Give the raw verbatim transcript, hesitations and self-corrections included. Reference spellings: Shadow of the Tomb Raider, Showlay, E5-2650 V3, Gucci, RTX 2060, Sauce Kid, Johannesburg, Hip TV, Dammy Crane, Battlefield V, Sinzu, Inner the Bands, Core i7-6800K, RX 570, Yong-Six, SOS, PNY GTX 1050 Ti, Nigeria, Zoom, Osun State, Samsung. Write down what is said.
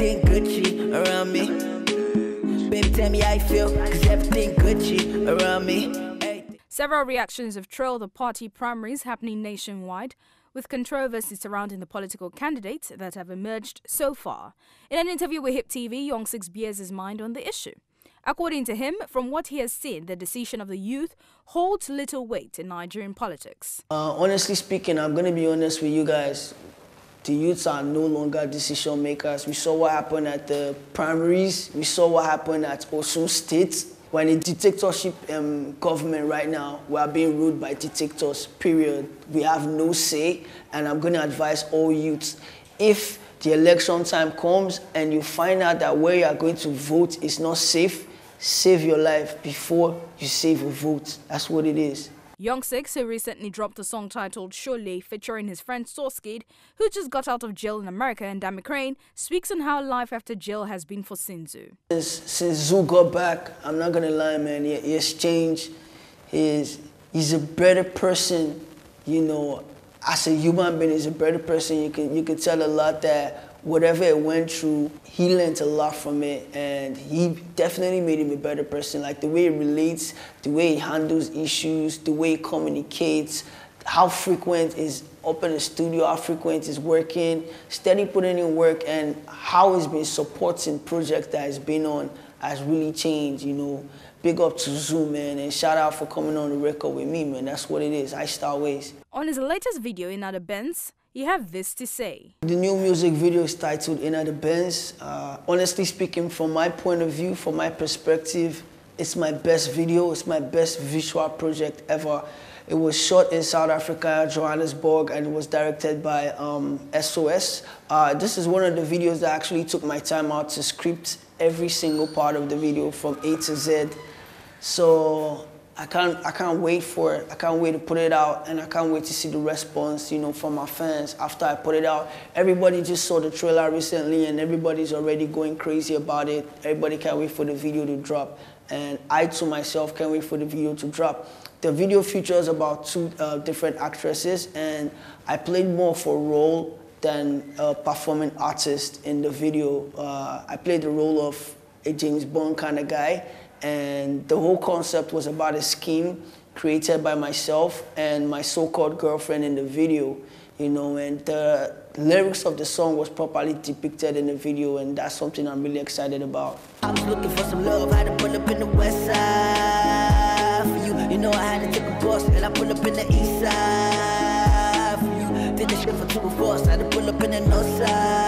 everything Gucci around me. Baby, tell me how you feel, cause everything Gucci around me. Several reactions have trailed the party primaries happening nationwide, with controversy surrounding the political candidates that have emerged so far. In an interview with Hip T V, Yong-Six bears his mind on the issue. According to him, from what he has seen, the decision of the youth holds little weight in Nigerian politics. Uh, honestly speaking, I'm going to be honest with you guys. The youths are no longer decision makers. We saw what happened at the primaries. We saw what happened at Osun State. We're in a dictatorship um, government right now. We are being ruled by dictators, period. We have no say, and I'm going to advise all youths, if the election time comes and you find out that where you are going to vote is not safe, save your life before you save your vote. That's what it is. Yong-Six, who recently dropped a song titled Showlay featuring his friend Sauce Kid, who just got out of jail in America, and Dammy Crane, speaks on how life after jail has been for Sinzu. Since Sinzu got back, I'm not going to lie, man, he, he has changed. He's, he's a better person, you know. As a human being, he's a better person. You can, you can tell a lot that whatever it went through, he learned a lot from it, and he definitely made him a better person. Like the way he relates, the way he handles issues, the way he communicates, how frequent is up in the studio, how frequent is working, steady putting in work, and how he's been supporting projects that he's been on has really changed, you know. Big up to Zoom, man, and shout out for coming on the record with me, man. That's what it is. I Star Ways. On his latest video, Inner the Bands, you have this to say. The new music video is titled Inner the Bands. Uh, honestly speaking, from my point of view, from my perspective, it's my best video. It's my best visual project ever. It was shot in South Africa, Johannesburg, and it was directed by um, S O S. Uh, this is one of the videos that I actually took my time out to script every single part of the video from A to Z. So I can't, I can't wait for it. I can't wait to put it out, and I can't wait to see the response, you know, from my fans after I put it out. Everybody just saw the trailer recently, and everybody's already going crazy about it. Everybody can't wait for the video to drop, and I to myself can't wait for the video to drop. The video features about two uh, different actresses, and I played more for a role than a performing artist in the video. Uh, I played the role of a James Bond kind of guy, and the whole concept was about a scheme created by myself and my so-called girlfriend in the video, you know, and the lyrics of the song was properly depicted in the video, and that's something I'm really excited about. I was looking for some love, I had to pull up in the west side for you. You know I had to take a bus, and I pull up in the east side for you. Did the shit for two of us, I had to pull up in the north side.